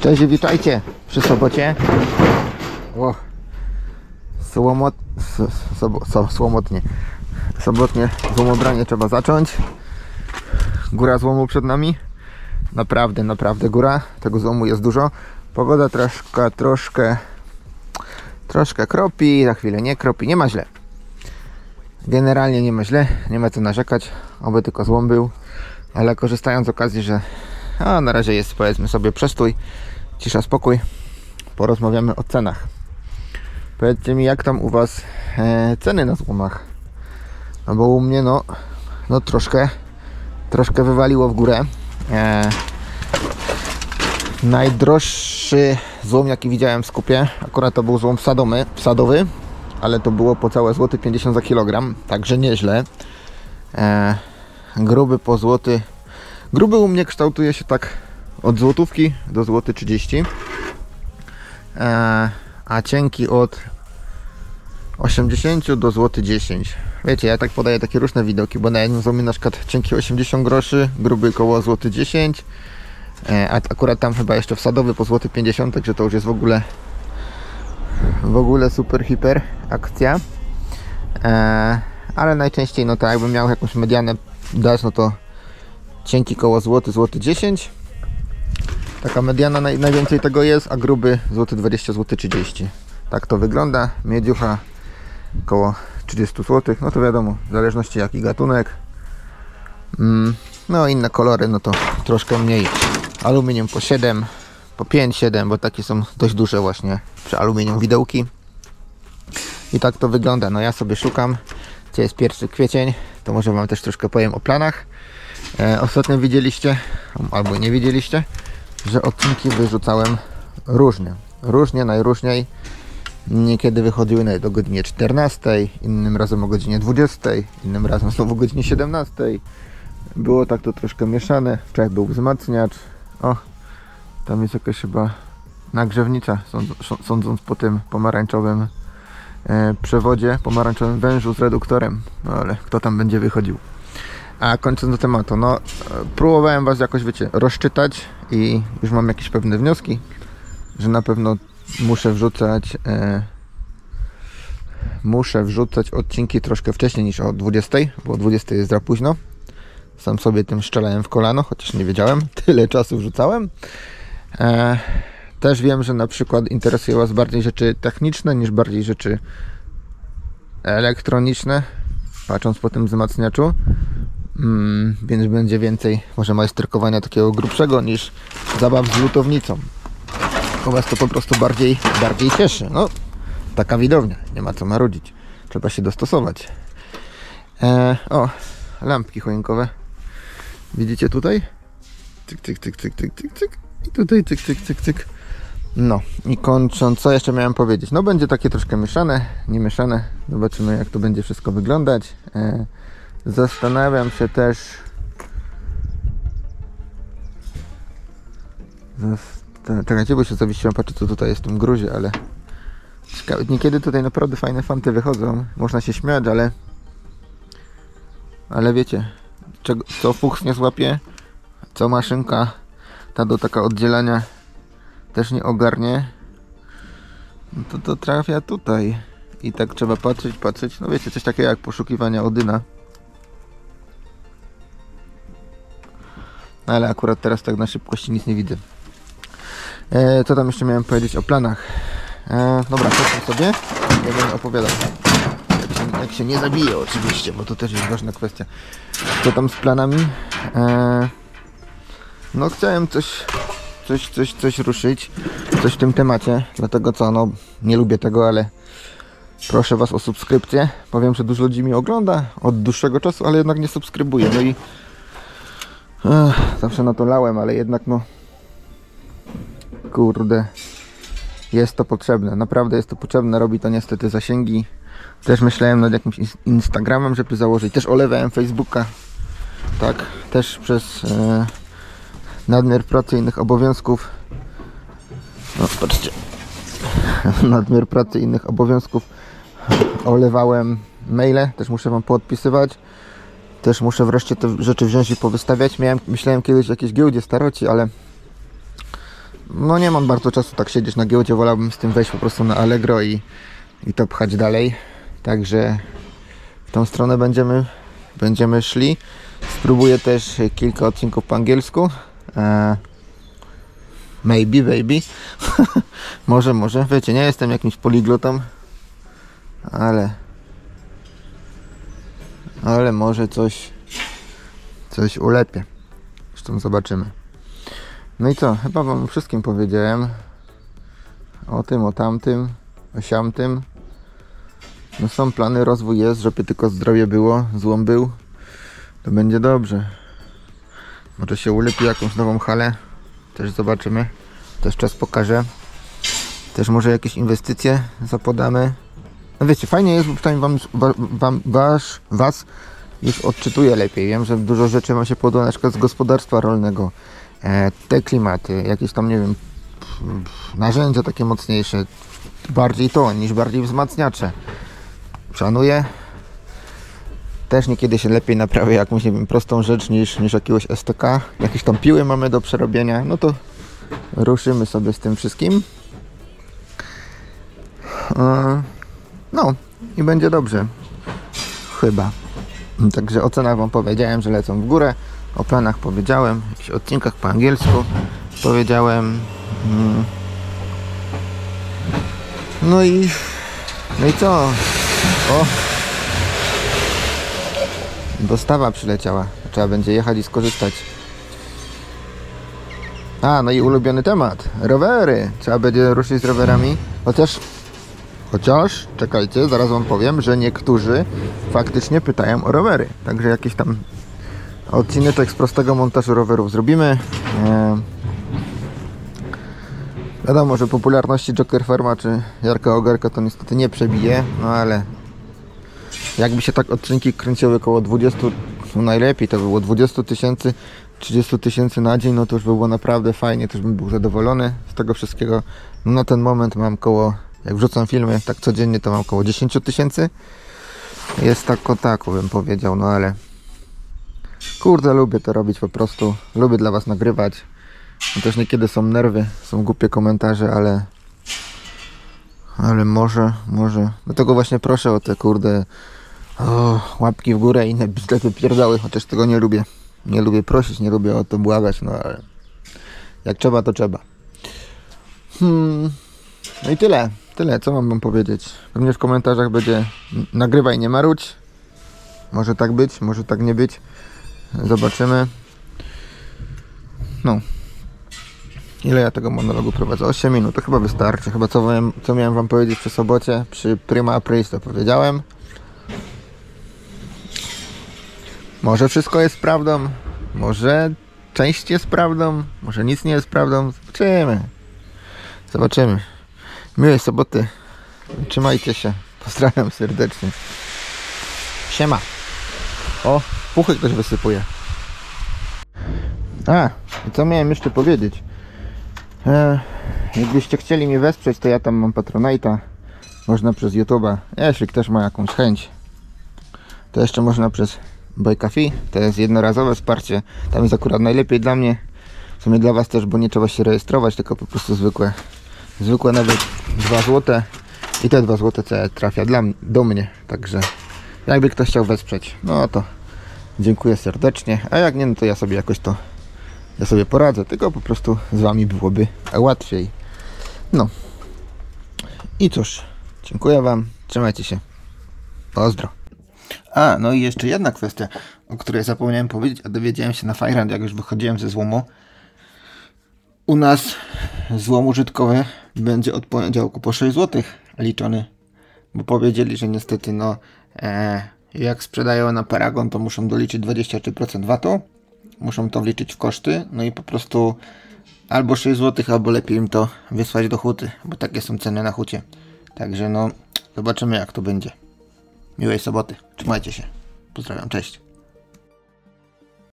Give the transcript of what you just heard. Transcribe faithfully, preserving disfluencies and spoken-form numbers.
Cześć, witajcie przy sobocie. O, słomot, so, so, so, słomotnie. Sobotnie złomobranie trzeba zacząć. Góra złomu przed nami. Naprawdę, naprawdę góra. Tego złomu jest dużo. Pogoda troszkę, troszkę, troszkę kropi. Za chwilę nie kropi. Nie ma źle. Generalnie nie ma źle. Nie ma co narzekać. Oby tylko złom był. Ale korzystając z okazji, że a na razie jest, powiedzmy sobie, przestój, cisza, spokój, porozmawiamy o cenach. Powiedzcie mi, jak tam u was e, ceny na złomach? No bo u mnie no, no troszkę troszkę wywaliło w górę. E, najdroższy złom, jaki widziałem w skupie, akurat to był złom sadomy, sadowy, ale to było po całe złoty pięćdziesiąt za kilogram, także nieźle. E, gruby po złoty. Gruby u mnie kształtuje się tak od złotówki do złoty trzydzieści, a cienki od osiemdziesięciu do złoty dziesięć. Wiecie, ja tak podaję takie różne widoki, bo na jednym złomie na przykład cienki osiemdziesiąt groszy, gruby koło złoty dziesięć, a akurat tam chyba jeszcze wsadowy po złoty pięćdziesiąt, także to już jest w ogóle w ogóle super hiper akcja. Ale najczęściej no tak, jakbym miał jakąś medianę dać, no to cienki koło złoty, złoty dziesięć. Taka mediana naj, najwięcej tego jest, a gruby złoty dwadzieścia, złoty trzydzieści. Tak to wygląda. Miedziucha koło trzydzieści złotych. No to wiadomo, w zależności jaki gatunek. Mm, no inne kolory, no to troszkę mniej. Aluminium po siedem, po pięć, siedem, bo takie są dość duże właśnie przy aluminium widełki. I tak to wygląda. No ja sobie szukam, gdzie jest pierwszy kwiecień. To może wam też troszkę powiem o planach. E, ostatnio widzieliście, albo nie widzieliście, że odcinki wyrzucałem różnie. Różnie, najróżniej. Niekiedy wychodziły nawet o godzinie czternastej, innym razem o godzinie dwudziestej, innym razem znowu o godzinie siedemnastej. Było tak to troszkę mieszane. Wczoraj był wzmacniacz. O, tam jest jakaś chyba nagrzewnica, sądząc po tym pomarańczowym e, przewodzie, pomarańczowym wężu z reduktorem. No ale kto tam będzie wychodził? A kończąc do tematu, no próbowałem was jakoś, wiecie, rozczytać i już mam jakieś pewne wnioski, że na pewno muszę wrzucać e, muszę wrzucać odcinki troszkę wcześniej niż o dwudziestej, bo o dwudziestej jest za późno. Sam sobie tym strzelałem w kolano, chociaż nie wiedziałem, tyle czasu wrzucałem. E, też wiem, że na przykład interesuje was bardziej rzeczy techniczne niż bardziej rzeczy elektroniczne, patrząc po tym wzmacniaczu. Mm, więc będzie więcej może majsterkowania takiego grubszego niż zabaw z lutownicą. U was to po prostu bardziej, bardziej cieszy. No, taka widownia, nie ma co marudzić. Trzeba się dostosować. E, o, lampki choinkowe. Widzicie tutaj? Cyk, cyk, cyk, cyk, cyk, cyk, cyk. I tutaj cyk, cyk, cyk, cyk. No i kończąc, co jeszcze miałem powiedzieć? No będzie takie troszkę mieszane, nie mieszane. Zobaczymy, jak to będzie wszystko wyglądać. E, Zastanawiam się też Zastan Czekajcie, bo się zawiesiłem, patrzę co tutaj jest w tym gruzie, ale ciekawe. Niekiedy tutaj naprawdę fajne fanty wychodzą. Można się śmiać, ale Ale wiecie, czego, co fuchs nie złapie, co maszynka ta do taka oddzielania też nie ogarnie, no to to trafia tutaj. I tak trzeba patrzeć, patrzeć. No wiecie, coś takiego jak poszukiwania Odyna. Ale akurat teraz tak na szybkości nic nie widzę. E, co tam jeszcze miałem powiedzieć o planach? E, dobra, chodźmy sobie. Ja będę opowiadał. Jak się, jak się nie zabije oczywiście, bo to też jest ważna kwestia. Co tam z planami? E, no chciałem coś, coś, coś, coś ruszyć. Coś w tym temacie. Dlatego co, no nie lubię tego, ale proszę was o subskrypcję. Powiem, że dużo ludzi mnie ogląda od dłuższego czasu, ale jednak nie subskrybuje. No i Ech, zawsze na to lałem, ale jednak no kurde, jest to potrzebne, naprawdę jest to potrzebne, robi to niestety zasięgi. Też myślałem nad jakimś Instagramem, żeby założyć, też olewałem Facebooka, tak, też przez e, nadmiar pracy, innych obowiązków. No patrzcie, nadmiar pracy, innych obowiązków olewałem maile, też muszę wam poodpisywać. Też muszę wreszcie te rzeczy wziąć i powystawiać. Miałem, myślałem kiedyś o jakiejś giełdzie staroci, ale no nie mam bardzo czasu tak siedzieć na giełdzie, wolałbym z tym wejść po prostu na Allegro i, i to pchać dalej. Także w tą stronę będziemy, będziemy szli. Spróbuję też kilka odcinków po angielsku. Eee, maybe, baby. Może, może. Wiecie, nie jestem jakimś poliglotą, ale... Ale może coś... Coś ulepię. Zresztą zobaczymy. No i co? Chyba wam wszystkim powiedziałem. O tym, o tamtym, o siamtym. No są plany, rozwój jest, żeby tylko zdrowie było, złom był. To będzie dobrze. Może się ulepi jakąś nową halę. Też zobaczymy. Też czas pokaże. Też może jakieś inwestycje zapodamy. No wiecie, fajnie jest, bo przynajmniej wam, wam, was, was już odczytuję lepiej. Wiem, że dużo rzeczy wam się podoba, na przykład z gospodarstwa rolnego. Te klimaty, jakieś tam, nie wiem, narzędzia takie mocniejsze. Bardziej to, niż bardziej wzmacniacze. Szanuję. Też niekiedy się lepiej naprawia jakąś, nie wiem, prostą rzecz niż, niż jakiegoś S T K. Jakieś tam piły mamy do przerobienia. No to ruszymy sobie z tym wszystkim. No i będzie dobrze. Chyba. Także o cenach wam powiedziałem, że lecą w górę. O planach powiedziałem. O jakichś odcinkach po angielsku powiedziałem. No i... No i co? O! Dostawa przyleciała. Trzeba będzie jechać i skorzystać. A, no i ulubiony temat. Rowery. Trzeba będzie ruszyć z rowerami. Chociaż... Chociaż, czekajcie, zaraz wam powiem, że niektórzy faktycznie pytają o rowery. Także jakiś tam odcineczek z prostego montażu rowerów zrobimy. Eee... Wiadomo, że popularności Joker Farma czy Jarka Ogarka to niestety nie przebije, no ale... Jakby się tak odcinki kręciły około dwudziestu, no najlepiej to było dwadzieścia tysięcy, trzydzieści tysięcy na dzień, no to już by było naprawdę fajnie, też bym był zadowolony z tego wszystkiego. No na ten moment mam koło, jak wrzucam filmy tak codziennie, to mam koło dziesięć tysięcy. Jest tak o tak, bym powiedział, no ale... Kurde, lubię to robić po prostu, lubię dla was nagrywać. No też niekiedy są nerwy, są głupie komentarze, ale... Ale może, może... Dlatego właśnie proszę o te kurde... O, łapki w górę i inne bzdety pierdały, chociaż tego nie lubię. Nie lubię prosić, nie lubię o to błagać, no ale... Jak trzeba, to trzeba. Hmm... No i tyle, tyle, co mam wam powiedzieć. Pewnie w komentarzach będzie... Nagrywaj, nie marudź. Może tak być, może tak nie być. Zobaczymy. No. Ile ja tego monologu prowadzę? osiem minut, to chyba wystarczy. Chyba co, wam, co miałem wam powiedzieć przy sobocie, przy Prima Aprilis to powiedziałem. Może wszystko jest prawdą, może część jest prawdą, może nic nie jest prawdą. Zobaczymy. Zobaczymy. Miłej soboty. Trzymajcie się. Pozdrawiam serdecznie. Siema. O, puchy ktoś wysypuje. A, i co miałem jeszcze powiedzieć? E, jakbyście chcieli mnie wesprzeć, to ja tam mam Patronite'a. Można przez YouTube'a. Jeśli ktoś ma jakąś chęć, to jeszcze można przez Buy Coffee. To jest jednorazowe wsparcie. Tam jest akurat najlepiej dla mnie. W sumie dla was też, bo nie trzeba się rejestrować, tylko po prostu zwykłe. Zwykłe nawet dwa złote. I te dwa złote co trafia dla, do mnie. Także jakby ktoś chciał wesprzeć, no to dziękuję serdecznie. A jak nie, no to ja sobie jakoś to... Ja sobie poradzę, tylko po prostu z wami byłoby łatwiej. No. I cóż, dziękuję wam, trzymajcie się. Pozdro. A, no i jeszcze jedna kwestia, o której zapomniałem powiedzieć, a dowiedziałem się na Fajrand, jak już wychodziłem ze złomu. U nas złom użytkowy będzie od poniedziałku po sześć złotych liczony. Bo powiedzieli, że niestety, no, e, jak sprzedają na Paragon, to muszą doliczyć dwadzieścia trzy procent V A T-u. Muszą to wliczyć w koszty, no i po prostu albo sześć złotych, albo lepiej im to wysłać do huty, bo takie są ceny na hucie. Także no, zobaczymy jak to będzie. Miłej soboty, trzymajcie się, pozdrawiam, cześć.